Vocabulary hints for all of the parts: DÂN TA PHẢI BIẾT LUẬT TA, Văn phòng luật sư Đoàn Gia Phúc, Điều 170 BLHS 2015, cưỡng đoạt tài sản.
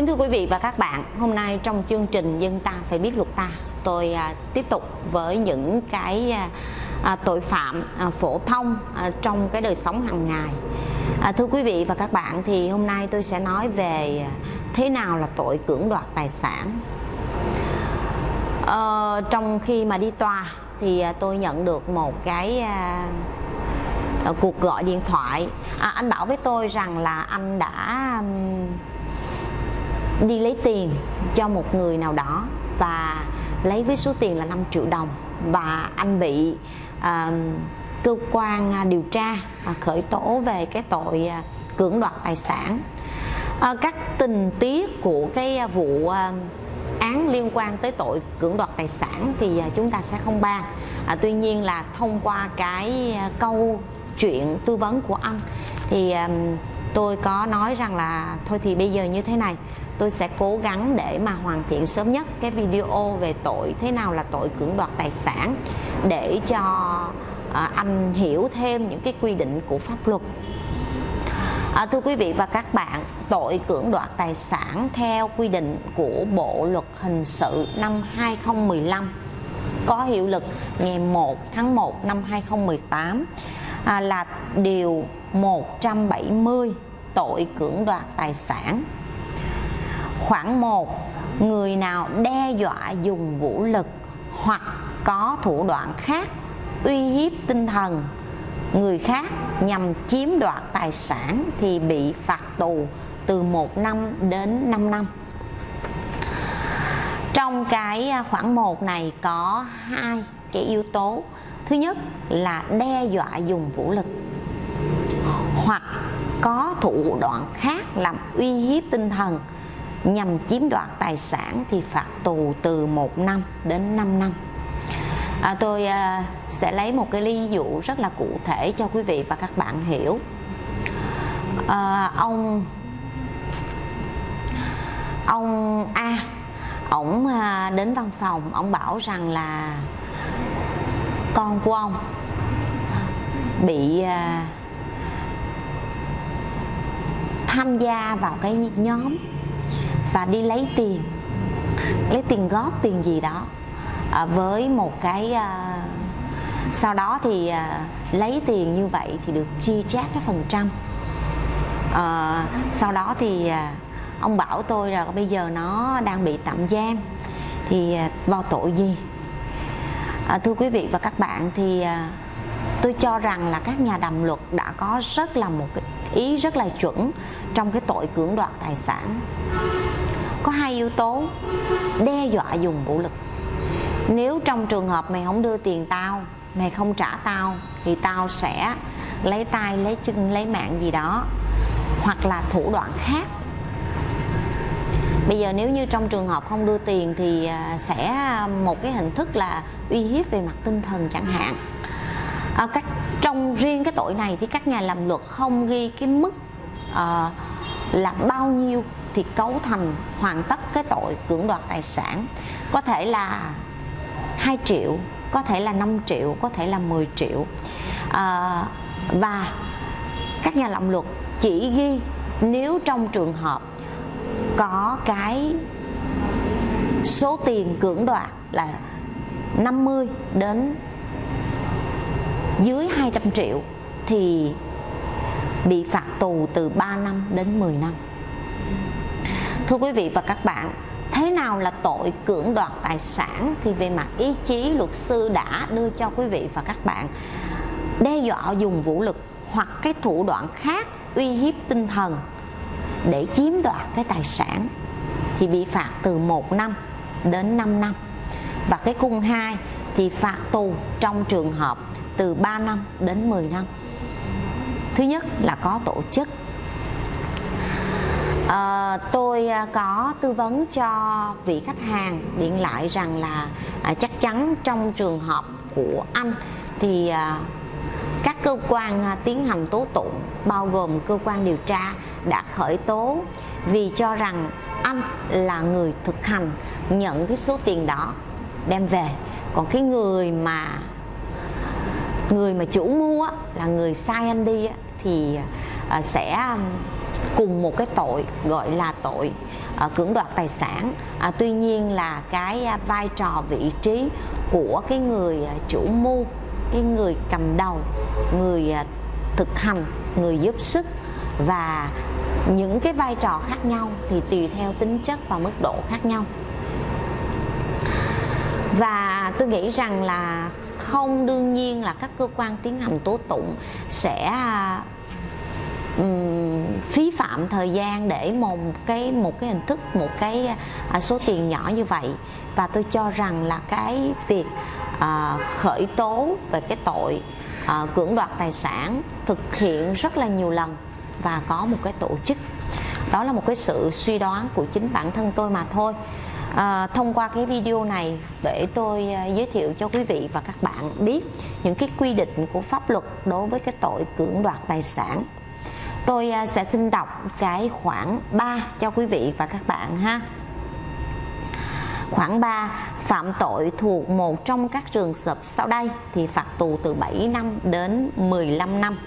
Kính thưa quý vị và các bạn, hôm nay trong chương trình Dân ta phải biết luật ta, tôi tiếp tục với những cái tội phạm phổ thông trong cái đời sống hàng ngày. Thưa quý vị và các bạn, thì hôm nay tôi sẽ nói về thế nào là tội cưỡng đoạt tài sản. Trong khi mà đi tòa thì tôi nhận được một cái cuộc gọi điện thoại. Anh bảo với tôi rằng là anh đã đi lấy tiền cho một người nào đó và lấy với số tiền là 5 triệu đồng và anh bị cơ quan điều tra khởi tố về cái tội cưỡng đoạt tài sản. Các tình tiết của cái vụ án liên quan tới tội cưỡng đoạt tài sản thì chúng ta sẽ không bàn. Tuy nhiên là thông qua cái câu chuyện tư vấn của anh thì tôi có nói rằng là thôi thì bây giờ như thế này, tôi sẽ cố gắng để mà hoàn thiện sớm nhất cái video về tội thế nào là tội cưỡng đoạt tài sản để cho anh hiểu thêm những cái quy định của pháp luật. Thưa quý vị và các bạn, tội cưỡng đoạt tài sản theo quy định của Bộ Luật Hình Sự năm 2015 có hiệu lực ngày 1 tháng 1 năm 2018 là Điều 170 tội cưỡng đoạt tài sản. Khoản 1. Người nào đe dọa dùng vũ lực hoặc có thủ đoạn khác uy hiếp tinh thần người khác nhằm chiếm đoạt tài sản thì bị phạt tù từ 1 năm đến 5 năm. Trong cái khoản 1 này có hai cái yếu tố. Thứ nhất là đe dọa dùng vũ lực hoặc có thủ đoạn khác làm uy hiếp tinh thần nhằm chiếm đoạt tài sản thì phạt tù từ 1 năm đến 5 năm. Tôi sẽ lấy một cái ví dụ rất là cụ thể cho quý vị và các bạn hiểu. Ông A, ổng đến văn phòng, ổng bảo rằng là con của ông bị tham gia vào cái nhóm và đi lấy tiền góp tiền gì đó với một cái sau đó thì lấy tiền như vậy thì được chia chác cái phần trăm. Sau đó thì ông bảo tôi là bây giờ nó đang bị tạm giam thì vào tội gì. Thưa quý vị và các bạn, thì tôi cho rằng là các nhà đàm luật đã có rất là một cái ý rất là chuẩn trong cái tội cưỡng đoạt tài sản. Có hai yếu tố: đe dọa dùng vũ lực. Nếu trong trường hợp mày không đưa tiền tao, mày không trả tao thì tao sẽ lấy tay, lấy chân, lấy mạng gì đó, hoặc là thủ đoạn khác. Bây giờ nếu như trong trường hợp không đưa tiền thì sẽ một cái hình thức là uy hiếp về mặt tinh thần chẳng hạn. Trong riêng cái tội này thì các nhà làm luật không ghi cái mức là bao nhiêu thì cấu thành hoàn tất cái tội cưỡng đoạt tài sản. Có thể là 2 triệu, có thể là 5 triệu, có thể là 10 triệu. Và các nhà làm luật chỉ ghi nếu trong trường hợp có cái số tiền cưỡng đoạt là 50 đến dưới 200 triệu thì bị phạt tù từ 3 năm đến 10 năm. Thưa quý vị và các bạn, thế nào là tội cưỡng đoạt tài sản thì về mặt ý chí luật sư đã đưa cho quý vị và các bạn: đe dọa dùng vũ lực hoặc cái thủ đoạn khác uy hiếp tinh thần để chiếm đoạt cái tài sản thì bị phạt từ 1 năm đến 5 năm. Và cái khung 2 thì phạt tù trong trường hợp từ 3 năm đến 10 năm. Thứ nhất là có tổ chức. Tôi có tư vấn cho vị khách hàng điện lại rằng là chắc chắn trong trường hợp của anh thì các cơ quan tiến hành tố tụng bao gồm cơ quan điều tra đã khởi tố vì cho rằng anh là người thực hành nhận cái số tiền đó đem về, còn cái người mà chủ mưu là người sai anh đi thì sẽ cùng một cái tội gọi là tội cưỡng đoạt tài sản. Tuy nhiên là cái vai trò vị trí của cái người chủ mưu, cái người cầm đầu, người thực hành, người giúp sức và những cái vai trò khác nhau thì tùy theo tính chất và mức độ khác nhau. Và tôi nghĩ rằng là không đương nhiên là các cơ quan tiến hành tố tụng sẽ phí phạm thời gian để một cái hình thức, một cái số tiền nhỏ như vậy. Và tôi cho rằng là cái việc khởi tố về cái tội cưỡng đoạt tài sản thực hiện rất là nhiều lần và có một cái tổ chức. Đó là một cái sự suy đoán của chính bản thân tôi mà thôi. Thông qua cái video này để tôi giới thiệu cho quý vị và các bạn biết những cái quy định của pháp luật đối với cái tội cưỡng đoạt tài sản. Tôi sẽ xin đọc cái khoản 3 cho quý vị và các bạn ha. Khoản 3, phạm tội thuộc một trong các trường hợp sau đây thì phạt tù từ 7 năm đến 15 năm.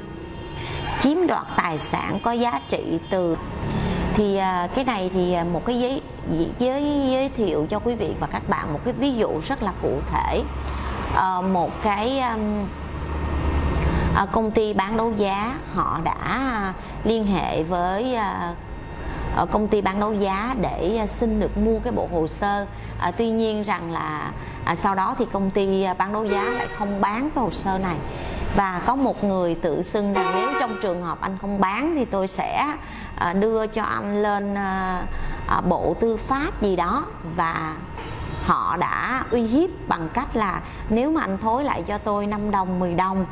Chiếm đoạt tài sản có giá trị từ thì cái này thì một cái giới thiệu cho quý vị và các bạn một cái ví dụ rất là cụ thể. Một cái công ty bán đấu giá, họ đã liên hệ với công ty bán đấu giá để xin được mua cái bộ hồ sơ. Tuy nhiên rằng là sau đó thì công ty bán đấu giá lại không bán cái hồ sơ này. Và có một người tự xưng rằng nếu trong trường hợp anh không bán thì tôi sẽ đưa cho anh lên bộ tư pháp gì đó. Và họ đã uy hiếp bằng cách là nếu mà anh thối lại cho tôi 5 đồng, 10 đồng,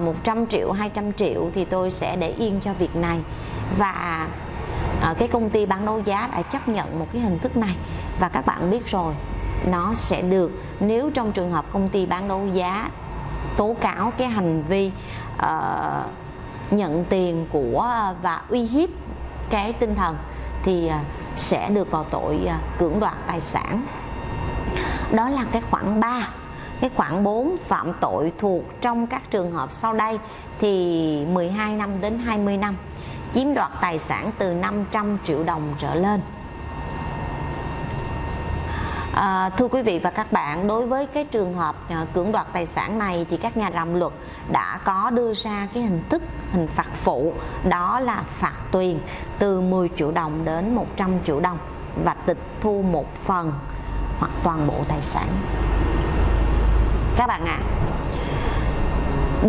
100 triệu, 200 triệu thì tôi sẽ để yên cho việc này. Và cái công ty bán đấu giá đã chấp nhận một cái hình thức này. Và các bạn biết rồi, nó sẽ được, nếu trong trường hợp công ty bán đấu giá tố cáo cái hành vi nhận tiền của và uy hiếp cái tinh thần thì sẽ được vào tội cưỡng đoạt tài sản. Đó là cái khoản 3. Cái khoản 4, phạm tội thuộc trong các trường hợp sau đây thì 12 năm đến 20 năm. Chiếm đoạt tài sản từ 500 triệu đồng trở lên. Thưa quý vị và các bạn, đối với cái trường hợp cưỡng đoạt tài sản này thì các nhà làm luật đã có đưa ra cái hình thức hình phạt phụ, đó là phạt tiền từ 10 triệu đồng đến 100 triệu đồng và tịch thu một phần hoặc toàn bộ tài sản. Các bạn ạ,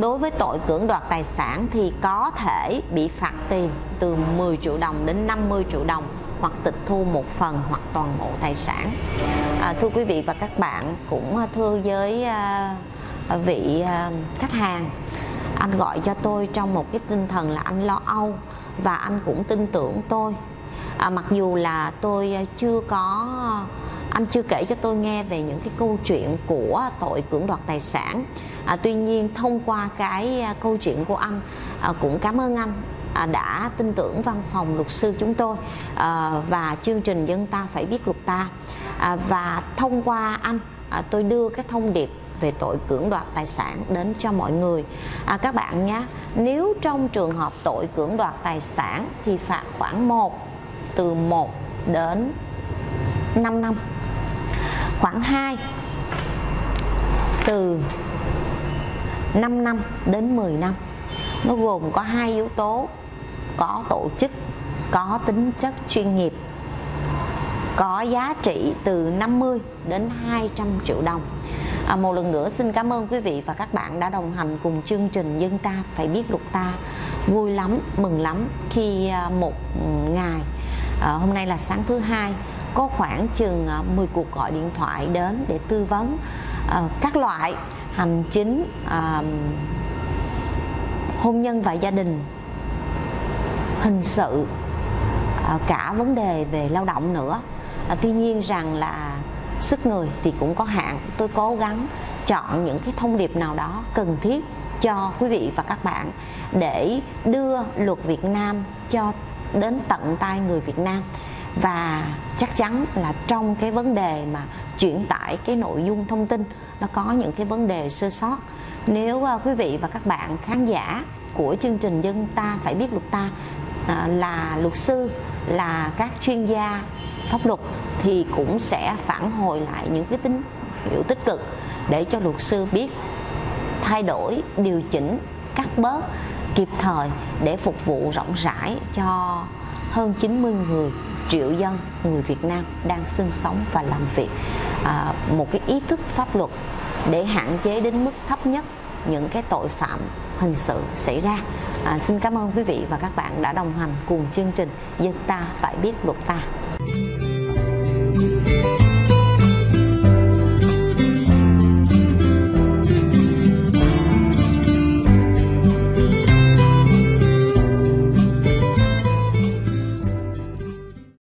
đối với tội cưỡng đoạt tài sản thì có thể bị phạt tiền từ 10 triệu đồng đến 50 triệu đồng hoặc tịch thu một phần hoặc toàn bộ tài sản. Thưa quý vị và các bạn, cũng thưa với vị khách hàng, anh gọi cho tôi trong một cái tinh thần là anh lo âu và anh cũng tin tưởng tôi. Mặc dù là tôi chưa có, anh chưa kể cho tôi nghe về những cái câu chuyện của tội cưỡng đoạt tài sản. Tuy nhiên thông qua cái câu chuyện của anh, cũng cảm ơn anh đã tin tưởng văn phòng luật sư chúng tôi và chương trình Dân Ta Phải Biết Luật Ta. Và thông qua anh, tôi đưa cái thông điệp về tội cưỡng đoạt tài sản đến cho mọi người. Các bạn nhé, nếu trong trường hợp tội cưỡng đoạt tài sản thì phạt khoảng 1, từ 1 đến 5 năm. Khoảng 2, từ 5 năm đến 10 năm. Nó gồm có 2 yếu tố: có tổ chức, có tính chất chuyên nghiệp, có giá trị từ 50 đến 200 triệu đồng. Một lần nữa xin cảm ơn quý vị và các bạn đã đồng hành cùng chương trình Dân Ta Phải Biết Luật Ta. Vui lắm, mừng lắm khi một ngày, hôm nay là sáng thứ Hai, có khoảng chừng 10 cuộc gọi điện thoại đến để tư vấn các loại hành chính, hôn nhân và gia đình, hình sự, cả vấn đề về lao động nữa. Tuy nhiên rằng là sức người thì cũng có hạn. Tôi cố gắng chọn những cái thông điệp nào đó cần thiết cho quý vị và các bạn để đưa luật Việt Nam cho đến tận tay người Việt Nam. Và chắc chắn là trong cái vấn đề mà chuyển tải cái nội dung thông tin, nó có những cái vấn đề sơ sót. Nếu quý vị và các bạn khán giả của chương trình Dân Ta Phải Biết Luật Ta là luật sư, là các chuyên gia pháp luật thì cũng sẽ phản hồi lại những cái tín hiệu tích cực để cho luật sư biết thay đổi, điều chỉnh, cắt bớt kịp thời để phục vụ rộng rãi cho hơn 90 triệu dân người Việt Nam đang sinh sống và làm việc một cái ý thức pháp luật để hạn chế đến mức thấp nhất những cái tội phạm hình sự xảy ra. Xin cảm ơn quý vị và các bạn đã đồng hành cùng chương trình Dân Ta Phải Biết Luật Ta.